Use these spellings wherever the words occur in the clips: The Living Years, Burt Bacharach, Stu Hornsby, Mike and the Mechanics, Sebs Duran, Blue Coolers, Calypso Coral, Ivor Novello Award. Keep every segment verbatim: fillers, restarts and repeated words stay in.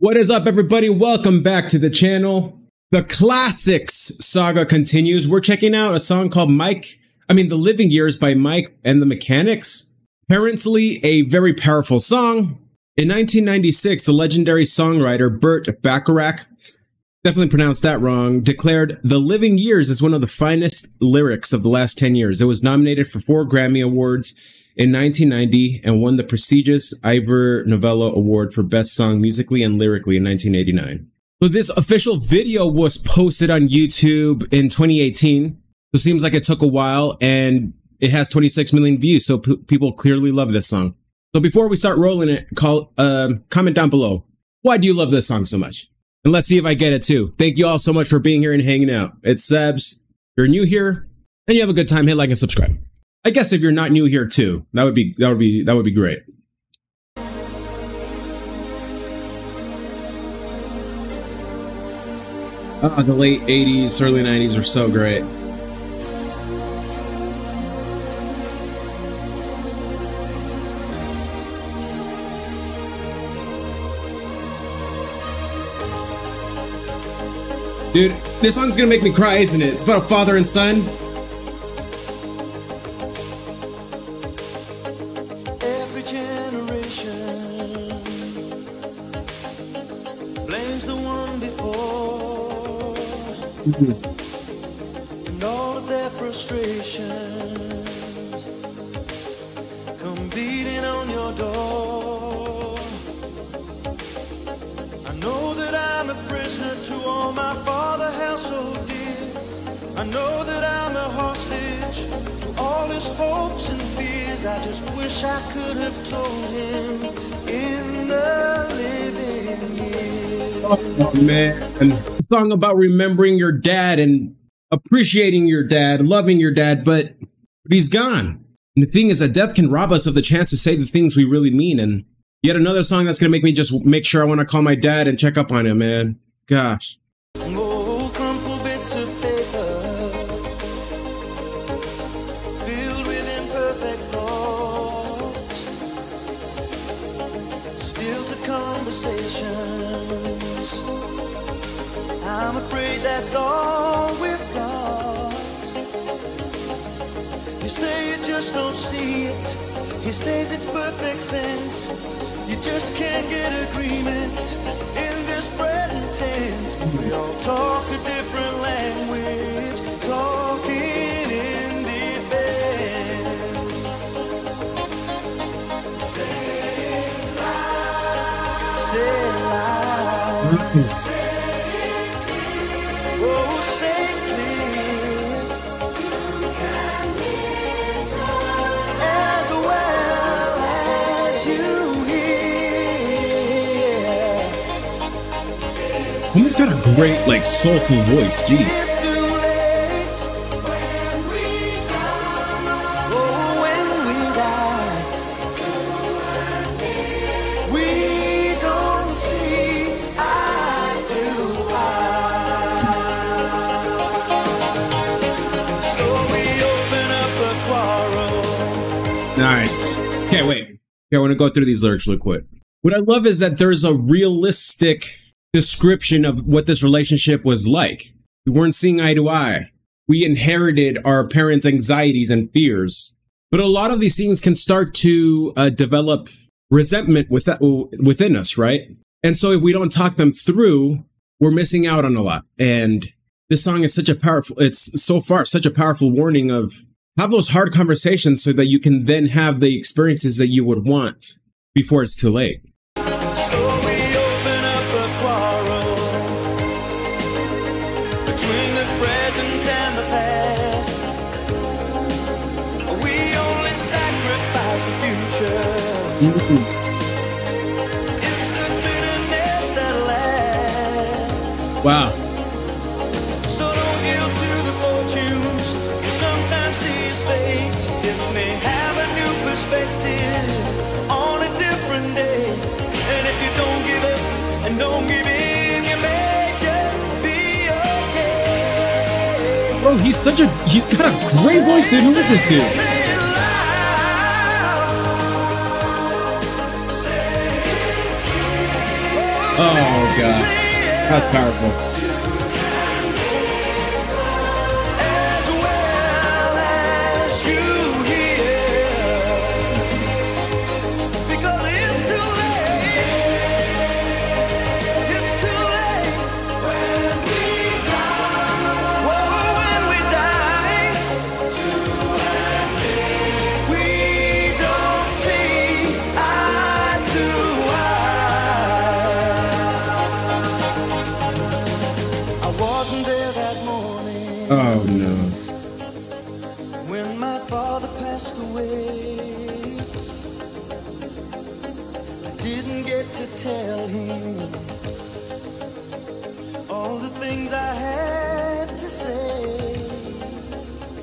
What is up, everybody? Welcome back to the channel. The classics saga continues. We're checking out a song called Mike, I mean, The Living Years by Mike and the Mechanics. Apparently a very powerful song. In nineteen ninety-six, the legendary songwriter Burt Bacharach, definitely pronounced that wrong, declared The Living Years as one of the finest lyrics of the last ten years. It was nominated for four Grammy Awards in nineteen ninety and won the prestigious Ivor Novello Award for Best Song Musically and Lyrically in nineteen eighty-nine. So this official video was posted on YouTube in twenty eighteen. It seems like it took a while, and it has twenty-six million views, so p people clearly love this song. So before we start rolling it, call, uh, comment down below, why do you love this song so much? And let's see if I get it too. Thank you all so much for being here and hanging out. It's Sebs. If you're new here and you have a good time, hit like and subscribe. I guess if you're not new here too, that would be that would be that would be great. Ah, the late eighties, early nineties were so great. Dude, this song's gonna make me cry, isn't it? It's about a father and son. And all of their frustrations come beating on your door. I know that I'm a prisoner to all my father held so dear. I know that I'm a hostage to all his hopes and fears. I just wish I could have told him in the living years. Oh, man. Song about remembering your dad and appreciating your dad, loving your dad, but, but he's gone. And the thing is that death can rob us of the chance to say the things we really mean. And yet another song that's gonna make me just make sure I want to call my dad and check up on him, man. Gosh. Oh, crumpled bits of paper, filled with imperfect thoughts, still to conversations. I'm afraid that's all we've got. You say you just don't see it. He says it's perfect sense. You just can't get agreement in this present tense. We all talk a different language, talking in defense. Say it loud. Say it loud. He's got a great, like, soulful voice. Jeez. Nice. Okay, wait. Okay, I want to go through these lyrics real quick. What I love is that there's a realistic description of what this relationship was like. We weren't seeing eye to eye. We inherited our parents' anxieties and fears. But a lot of these things can start to uh, develop resentment with that, within us, right? And so if we don't talk them through, we're missing out on a lot. And this song is such a powerful, it's so far such a powerful warning of have those hard conversations so that you can then have the experiences that you would want before it's too late. Mm-hmm. It's the bitterness that lasts. Wow. So don't yield to the fortunes. You sometimes see his fate. It may have a new perspective on a different day. And if you don't give up and don't give in, you may just be okay. Bro, he's such a he's got a great voice, dude. Who is this dude? Oh, God. That's powerful. Oh no. When my father passed away, I didn't get to tell him all the things I had to say.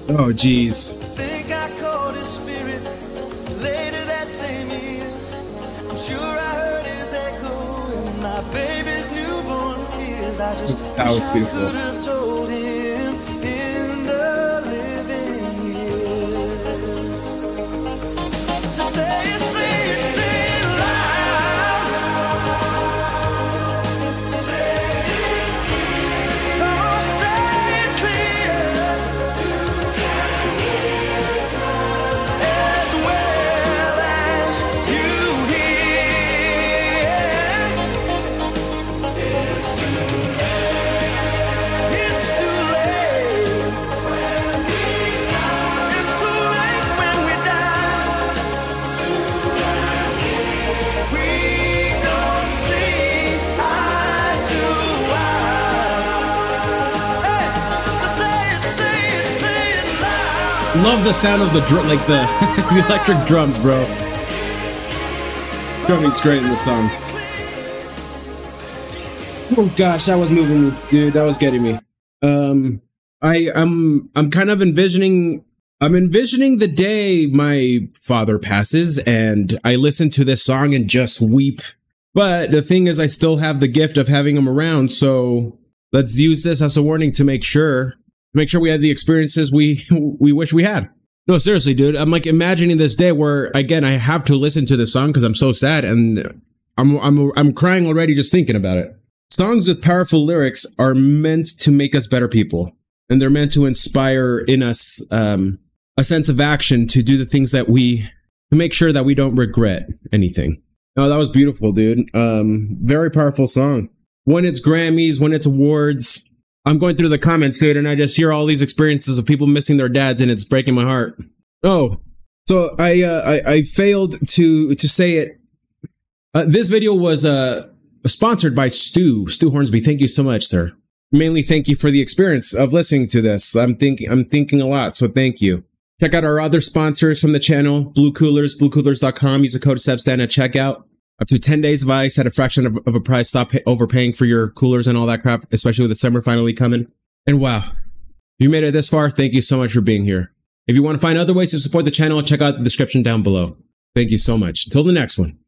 Oh jeez. I think I caught his spirit later that same year. I'm sure I heard his echo in my baby's newborn tears. I just that was beautiful. Wish I could have told him. Love the sound of the drum, like the, the electric drums, bro. Drumming's great in the song. Oh gosh, that was moving me, dude. That was getting me. Um, I, I'm, I'm kind of envisioning. I'm envisioning the day my father passes, and I listen to this song and just weep. But the thing is, I still have the gift of having him around, so let's use this as a warning to make sure. Make sure we had the experiences we we wish we had. No, seriously, dude. I'm like imagining this day where again I have to listen to this song because I'm so sad and I'm I'm I'm crying already just thinking about it. Songs with powerful lyrics are meant to make us better people, and they're meant to inspire in us um, a sense of action to do the things that we to make sure that we don't regret anything. Oh, that was beautiful, dude. Um, very powerful song. Won its Grammys, won its awards. I'm going through the comments, dude, and I just hear all these experiences of people missing their dads, and it's breaking my heart. Oh, so I uh, I, I failed to to say it. Uh, this video was uh, sponsored by Stu Stu Hornsby. Thank you so much, sir. Mainly, thank you for the experience of listening to this. I'm thinking I'm thinking a lot, so thank you. Check out our other sponsors from the channel: Blue Coolers, blue coolers dot com. Use the code Substan at checkout. Up to ten days of ice at a fraction of, of a price. Stop pay, overpaying for your coolers and all that crap, especially with the summer finally coming. And wow, if you made it this far, thank you so much for being here. If you want to find other ways to support the channel, check out the description down below. Thank you so much. Until the next one.